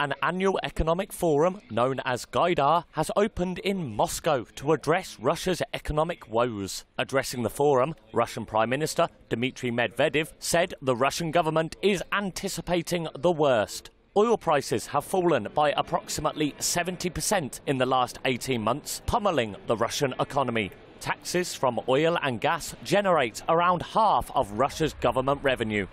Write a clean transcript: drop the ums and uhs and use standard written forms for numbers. An annual economic forum known as Gaidar has opened in Moscow to address Russia's economic woes. Addressing the forum, Russian Prime Minister Dmitry Medvedev said the Russian government is anticipating the worst. Oil prices have fallen by approximately 70% in the last 18 months, pummeling the Russian economy. Taxes from oil and gas generate around half of Russia's government revenue.